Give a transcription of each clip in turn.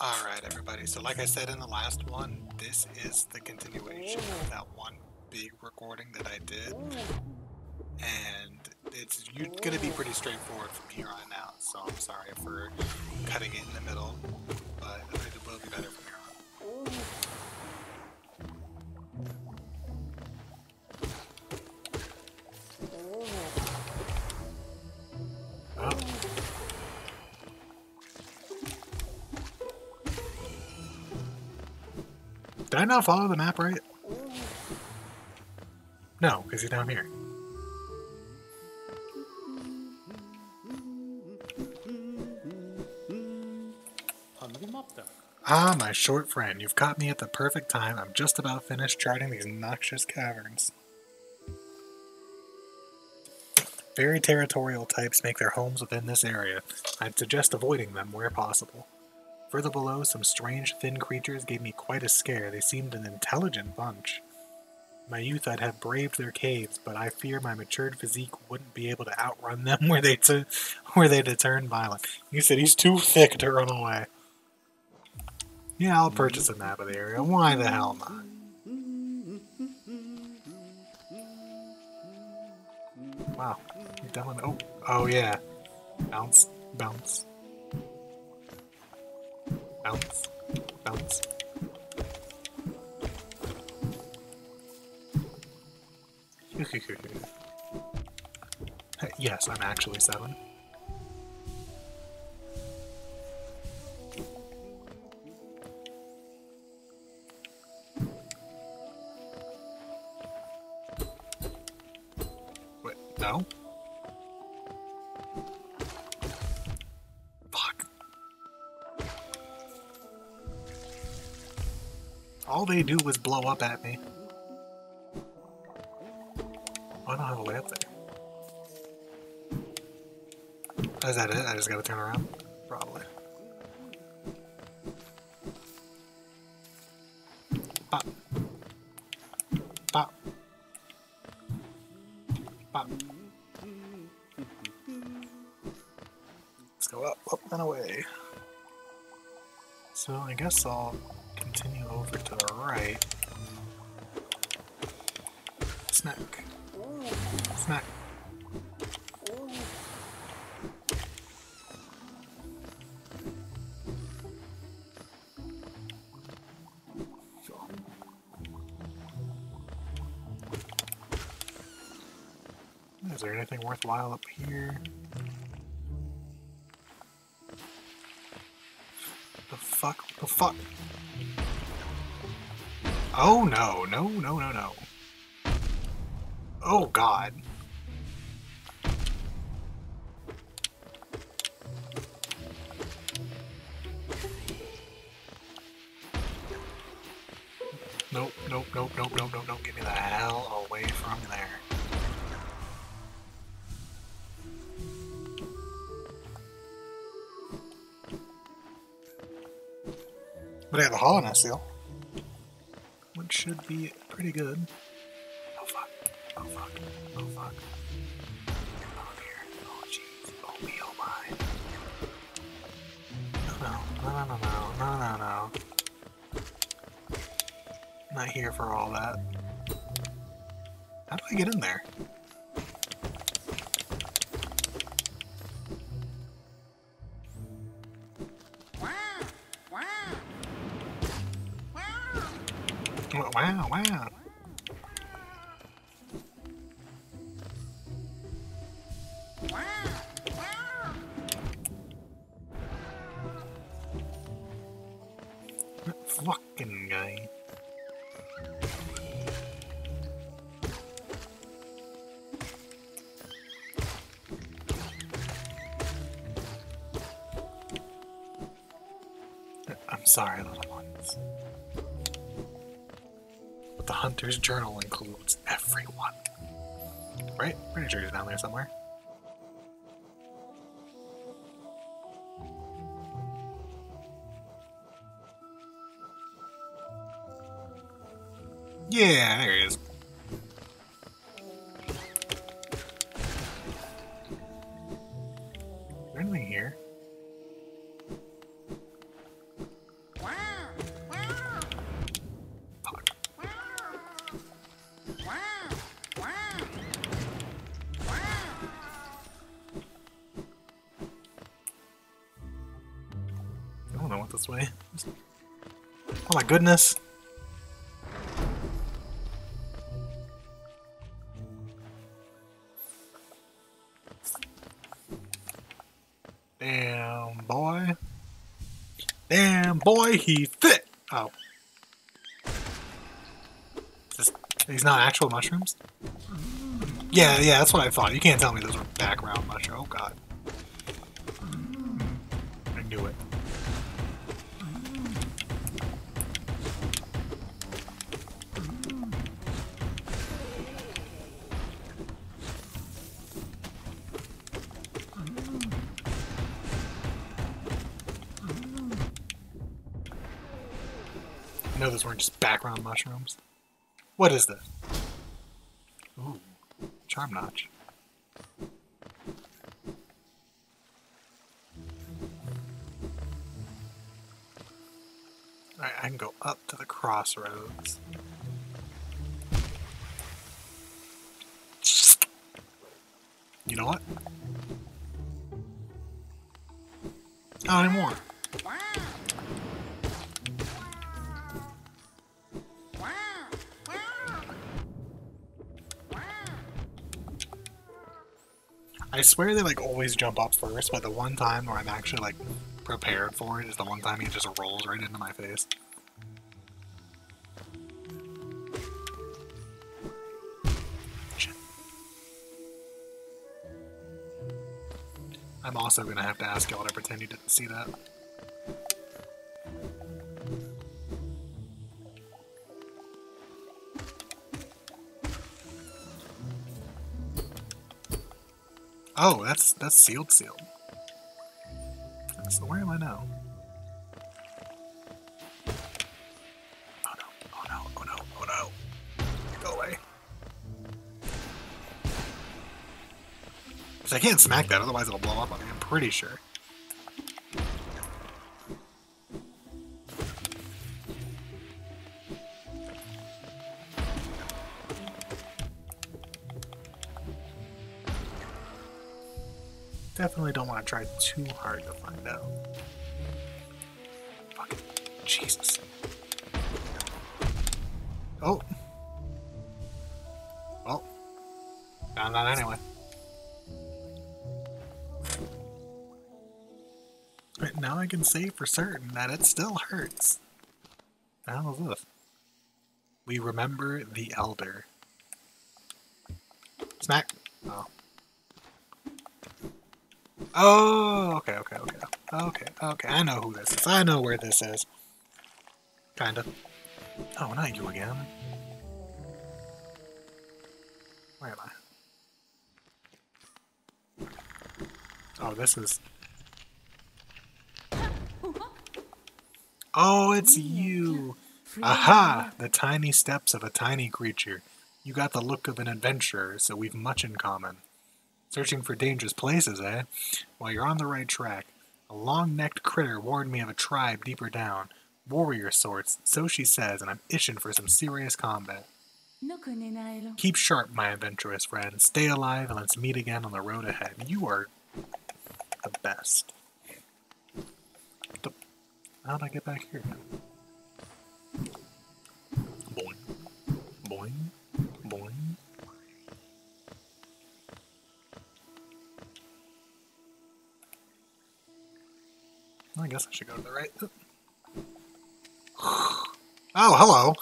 Alright everybody, so like I said in the last one, this is the continuation of that one big recording that I did. And it's going to be pretty straightforward from here on out, so I'm sorry for cutting it in the middle, but it will be better from here on. Did I not follow the map right? No, because he's down here. Ah, my short friend, you've caught me at the perfect time. I'm just about finished charting these noxious caverns. Very territorial types make their homes within this area. I'd suggest avoiding them where possible. Further below, some strange, thin creatures gave me quite a scare. They seemed an intelligent bunch. In my youth, I'd have braved their caves, but I fear my matured physique wouldn't be able to outrun them were they to turn violent. You said he's too thick to run away. Yeah, I'll purchase a map of the area. Why the hell not? Wow. You're done with it. Oh, yeah. Bounce. Bounce. Bounce. Bounce. Yes, I'm actually 7. Wait, no? All they do was blow up at me. I don't have a way up there. Is that it? I just gotta turn around? Probably. Pop. Pop. Pop. Let's go up, up and away. So I guess I'll continue over to the right. Snack. Snack. Is there anything worthwhile up here? The fuck? The fuck? Oh no, no, no, no, no. Oh god. Nope, nope, nope, nope, nope, nope, nope. Get me the hell away from there. But I have a Hallownest seal. Should be pretty good. Oh fuck. Oh fuck. Oh fuck. Oh dear. Oh jeez. Oh me. Oh my. No. No. No. No. No. No. No. No. Not here for all that. How do I get in there? Wow, wow. That fucking guy. I'm sorry, little ones. The hunter's journal includes everyone. Right? Pretty sure he's down there somewhere. Yeah, there he is. Is there anything here? out this way. Oh my goodness. Damn boy. Damn boy, he's thick. Oh. These not actual mushrooms? Yeah, yeah, that's what I thought. You can't tell me those were background mushrooms. Oh god. I knew it. I know those weren't just background mushrooms. What is this? Ooh, charm notch. Alright, I can go up to the crossroads. You know what? Not anymore. I swear they like always jump up first, but the one time where I'm actually like prepared for it is the one time he just rolls right into my face. Shit. I'm also gonna have to ask y'all to pretend you didn't see that. Oh, that's sealed. So where am I now? Oh no, oh no, oh no, oh no. Go away. Because I can't smack that, otherwise it'll blow up on me, I'm pretty sure. Definitely don't want to try too hard to find out. Fucking Jesus. Oh. Well. Found out anyway. But now I can say for certain that it still hurts. How is this? We remember the elder. Smack. Oh. Oh, okay, I know who this is. I know where this is. Kinda. Oh, not you again. Where am I? Oh, this is... Oh, it's you! Aha! The tiny steps of a tiny creature. You got the look of an adventurer, so we've much in common. Searching for dangerous places, eh? Well, you're on the right track. A long-necked critter warned me of a tribe deeper down. Warrior sorts, so she says, and I'm itching for some serious combat. Keep sharp, my adventurous friend. Stay alive, and let's meet again on the road ahead. You are the best. How did I get back here? Boing. Boing. Boing. I guess I should go to the right. Oh, hello!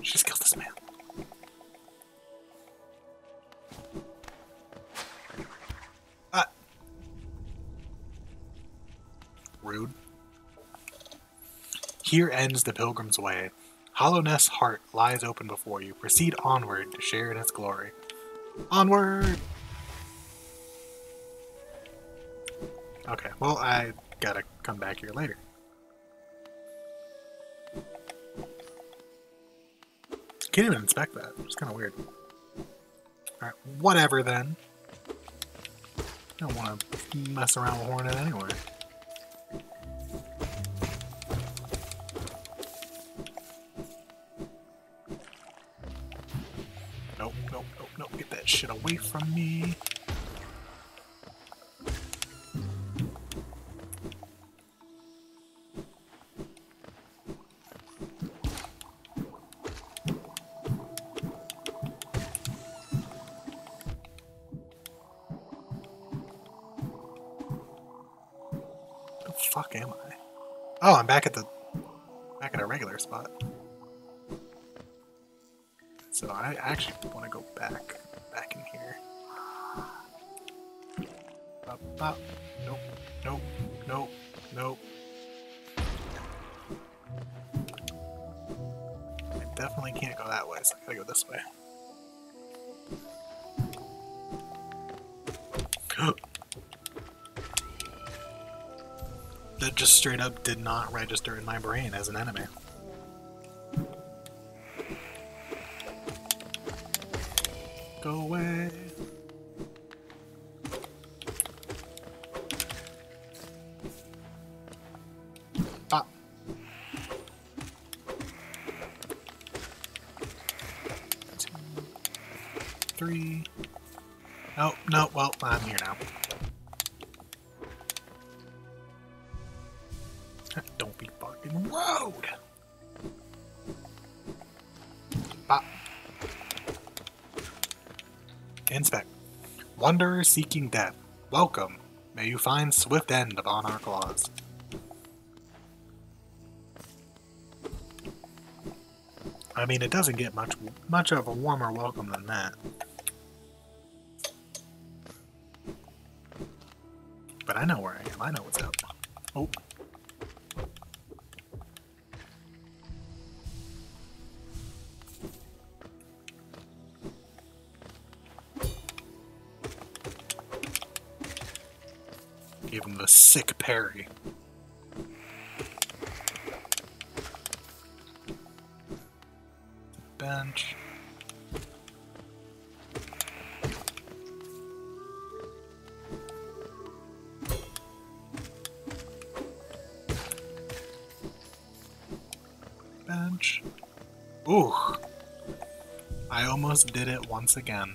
She just killed this man. Ah! Rude. Here ends the pilgrim's way. Hallownest's heart lies open before you. Proceed onward to share in its glory. Onward! Okay, well, I gotta come back here later. Can't even inspect that. It's kind of weird. Alright, whatever then. Don't want to mess around with Hornet anyway. Nope, nope, nope, nope. Get that shit away from me. the fuck am I? Oh, I'm back at the our regular spot. So I actually want to go back in here. Up. Nope. Nope. Nope. Nope. I definitely can't go that way, so I gotta go this way. That just straight up did not register in my brain as an enemy. Go away. Oh, no, well, I'm here now. Don't be fucking road! Bop. Inspect. Wanderer seeking death. Welcome. May you find swift end upon our claws. I mean, it doesn't get much of a warmer welcome than that. But I know where I am. I know what's up. Oh. Give him the sick parry. Bench. Ooh, I almost did it once again.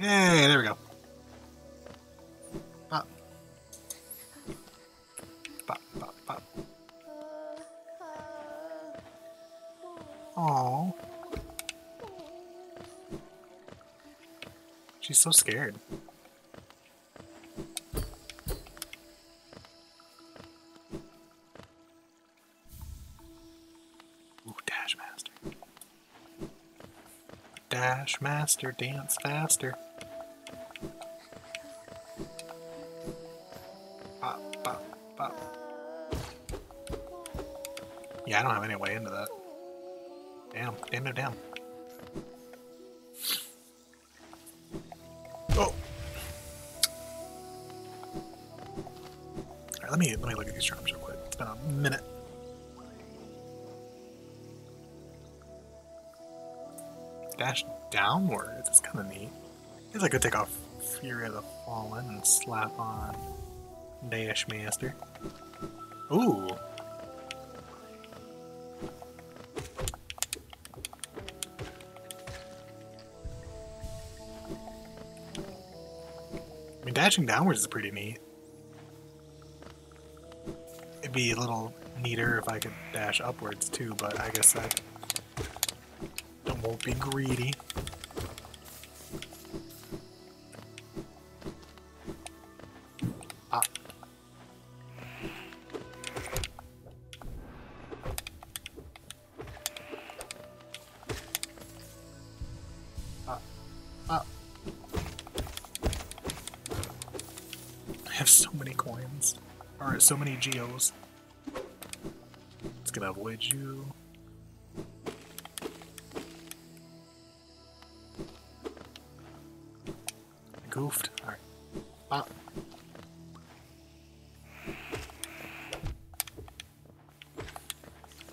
Yay, there we go. Pop. Pop, pop, pop. Aww. She's so scared. Dash Master, dance faster. Bop, bop, bop. Yeah, I don't have any way into that. Damn, no, damn. Oh! Alright, let me look at these charms real quick. It's been a minute. Dash downwards. It's kind of neat. I guess I could take off Fury of the Fallen and slap on Dash Master. Ooh. I mean, dashing downwards is pretty neat. It'd be a little neater if I could dash upwards too, but I guess I won't be greedy. Ah. Ah. Ah. I have so many coins. Or so many geos. It's gonna avoid you. Goofed. Alright. Ah.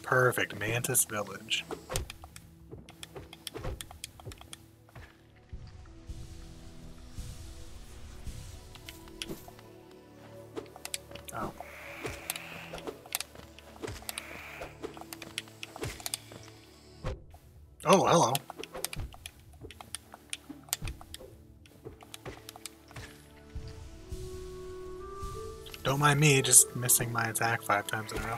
Perfect. Mantis Village. Oh. Oh, hello. Don't mind me, just missing my attack 5 times in a row.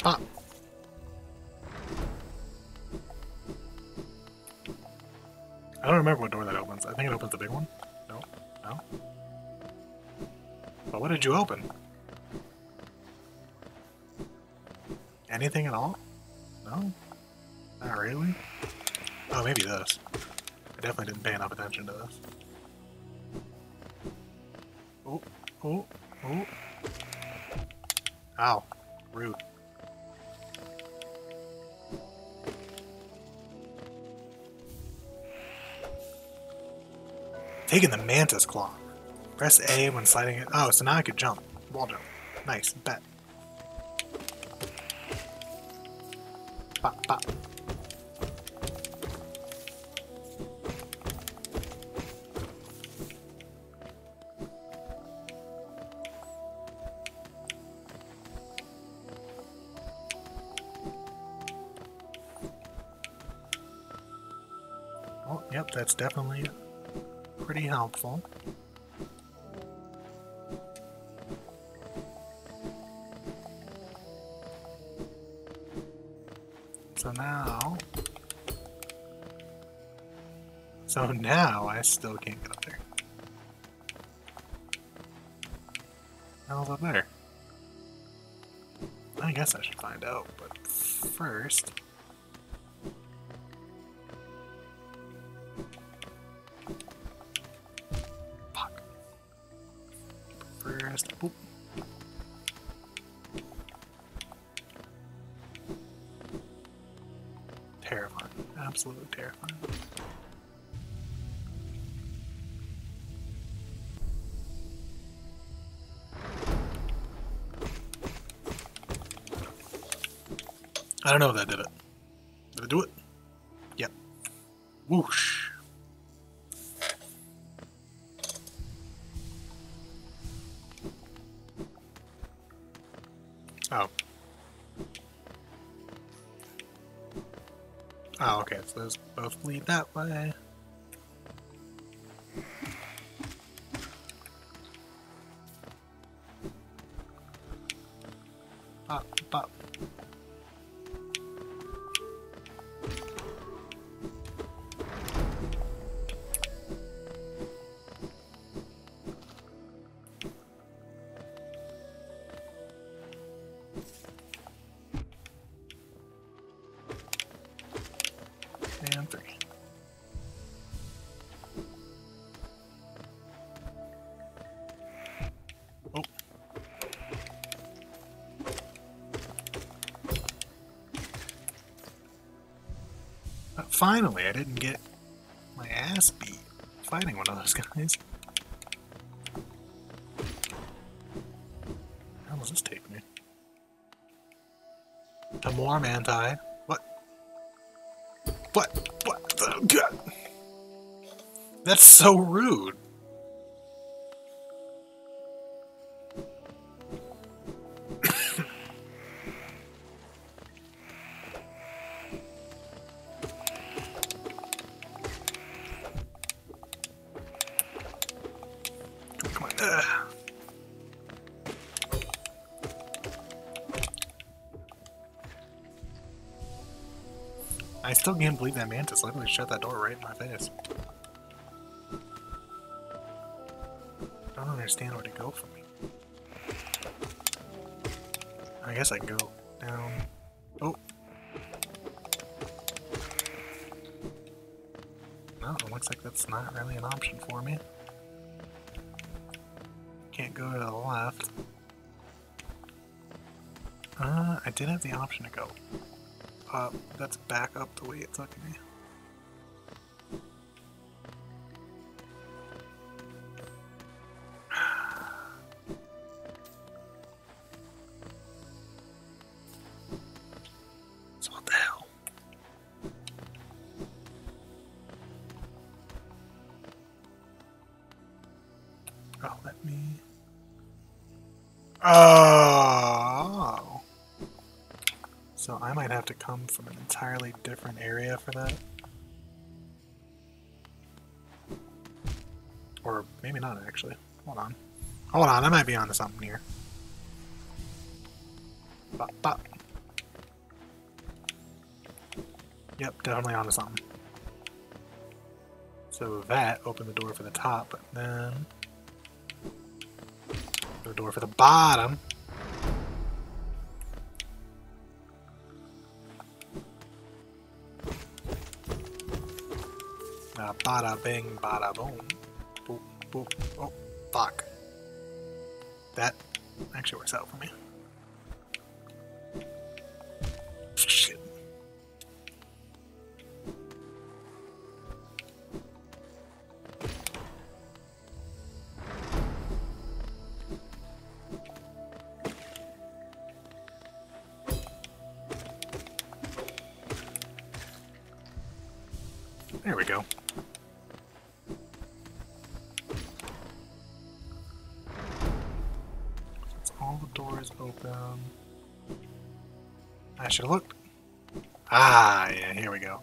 Stop. I don't remember what door that opens. I think it opens the big one. No? No? But what did you open? Anything at all? No? Not really? Oh, maybe this. I definitely didn't pay enough attention to this. Oh, oh, oh. Ow. Rude. Taking the Mantis Claw. Press A when sliding it. Oh, so now I could jump. Wall jump. Nice. Bet. Pop, pop. Oh, yep, that's definitely pretty helpful. So now... I still can't get up there. How's up there? I guess I should find out, but first... Fuck. First... Oop. Terrifying. Absolutely terrifying. I don't know if that did it. Did it do it? Yep. Whoosh. Oh. Oh, okay, so those both lead that way. Pop, pop. And three. Oh. But finally, I didn't get my ass beat fighting one of those guys. How does this take me? To more Manti. What the god? That's so rude. Come on. Ugh. I still can't believe that Mantis literally shut that door right in my face. I don't understand where to go from me. I guess I can go down. Oh! No, it looks like that's not really an option for me. Can't go to the left. I did have the option to go. That's back up the way it took me. So what the hell? Oh, let me... So I might have to come from an entirely different area for that. Or maybe not, actually. Hold on. Hold on, I might be onto something here. Bop, bop. Yep, definitely onto something. So that opened the door for the top, but then the door for the bottom. Bada bing, bada boom. Boop, boop. Oh, fuck. That actually works out for me. Shit. There we go. I should have looked. Ah, yeah, here we go.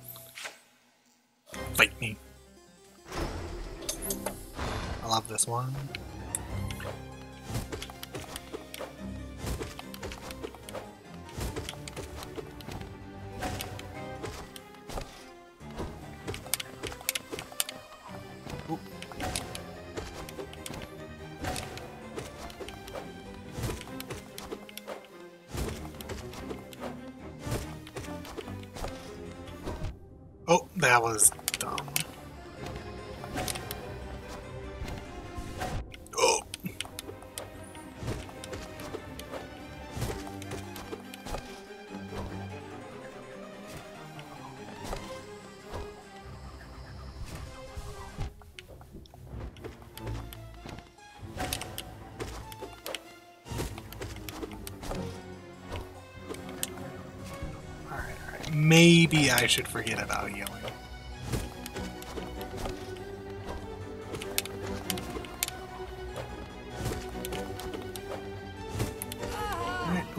Fight me. I love this one. That was dumb. Oh. All right. Maybe I should forget about healing.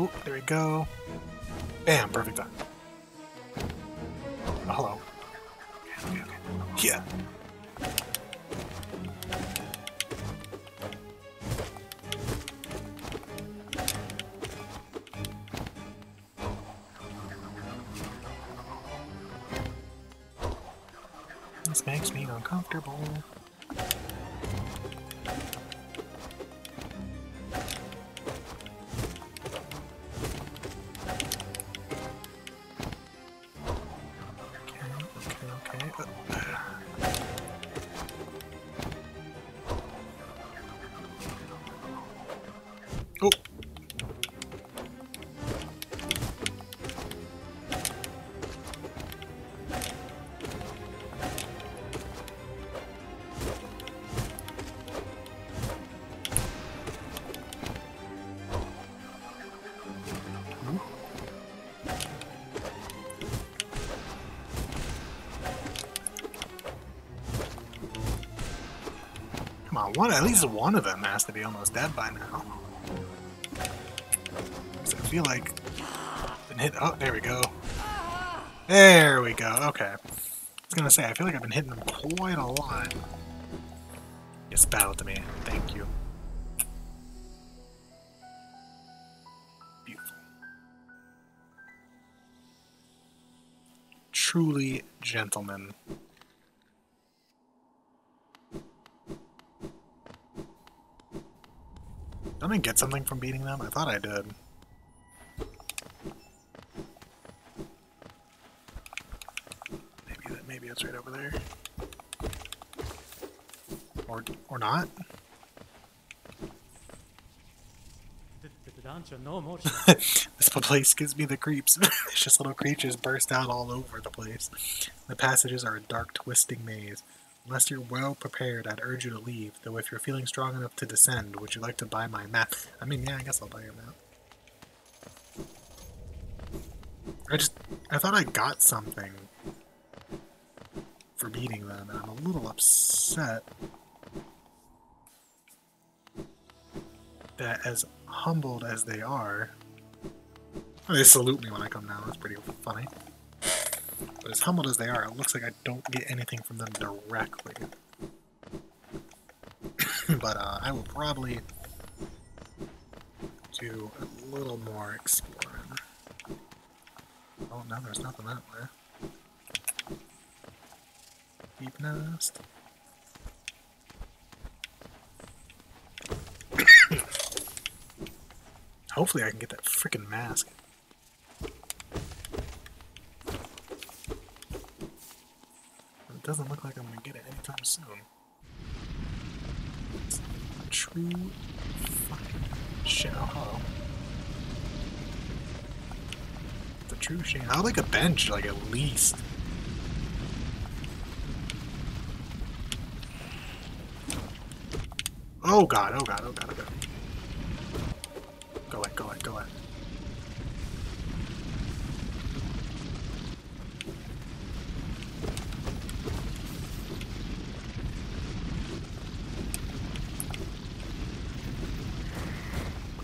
Oop, there we go. Bam, perfect time. Oh, hello. Okay. Yeah. This makes me uncomfortable. One, at least one of them has to be almost dead by now. So I feel like I've been hit. Oh, there we go. There we go. Okay. I was gonna say I feel like I've been hitting them quite a lot. Yes, battle to me. Thank you. Beautiful. Truly, gentlemen. Didn't I get something from beating them? I thought I did. Maybe it's right over there. Or not? This place gives me the creeps. It's just little creatures burst out all over the place. The passages are a dark, twisting maze. Unless you're well prepared, I'd urge you to leave, though if you're feeling strong enough to descend, would you like to buy my map? I mean, yeah, I guess I'll buy your map. I thought I got something for beating them, and I'm a little upset that as humbled as they are, they salute me when I come down, that's pretty funny. But as humbled as they are, it looks like I don't get anything from them directly. But I will probably do a little more exploring. Oh, no, there's nothing that way. Deep Nest. Hopefully I can get that frickin' mask. It doesn't look like I'm gonna get it anytime soon. It's a true fucking shithole. It's a true shame. I would like a bench, like at least. Oh god, oh god, oh god, oh god. Go ahead, go ahead, go ahead.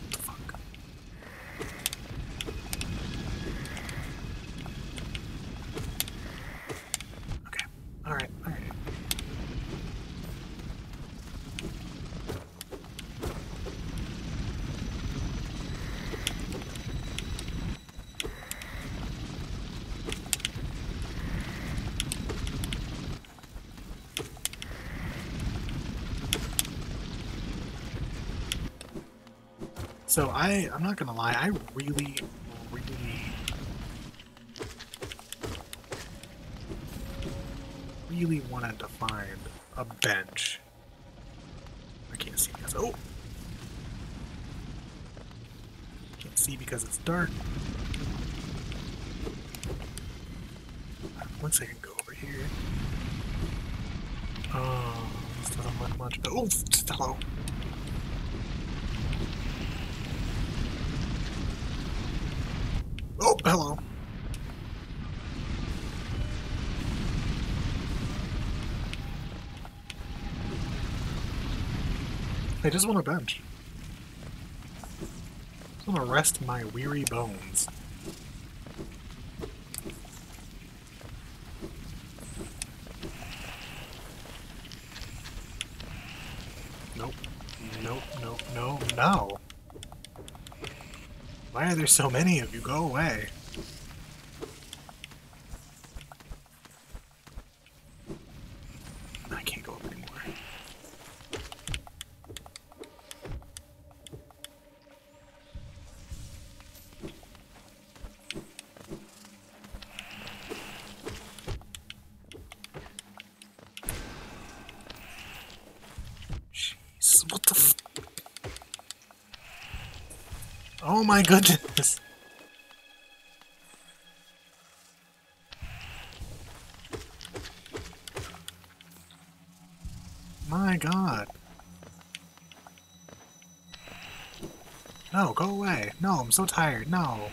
What the fuck? Okay, alright, alright. So I'm not gonna lie, I really, really wanted to find a bench. I can't see because, oh! Can't see because it's dark. Once I can go over here. Oh, this doesn't look much, oh, hello. Oh, hello. I just want a bench. I just want to rest my weary bones. Nope. Nope, nope, no, no. Why are there so many of you? Go away. I can't go up anymore. Jeez, what the f- Oh my goodness! My god. No, go away. No, I'm so tired. No.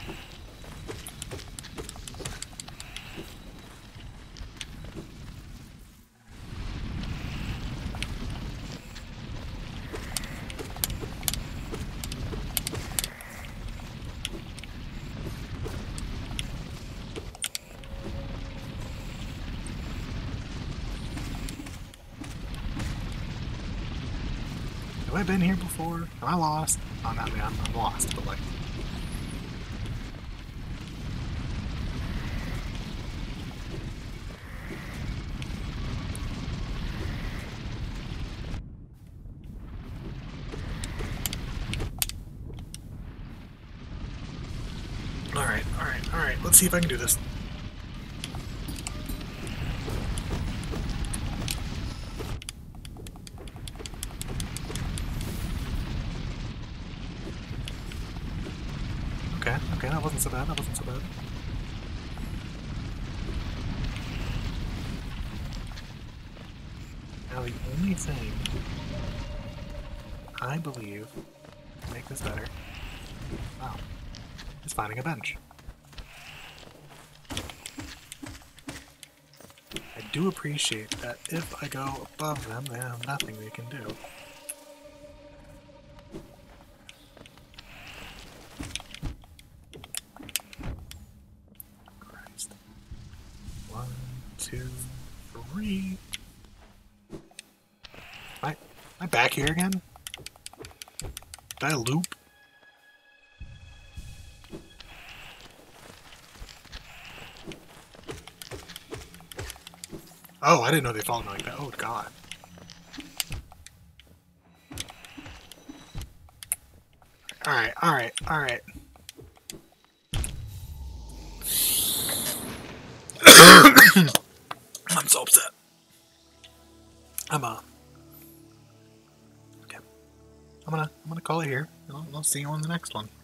Have I been here before? Am I lost? Oh, not me, I'm lost, but like... Alright, alright, alright, let's see if I can do this. Okay, okay, that wasn't so bad, that wasn't so bad. Now the only thing I believe to make this better, wow, is finding a bench. I do appreciate that if I go above them, they have nothing they can do. Two, three. Am I back here again? Did I loop? Oh, I didn't know they followed me like that. Oh, God. Alright, alright, alright. I'm so upset. Okay. I'm gonna call it here, and I'll see you on the next one.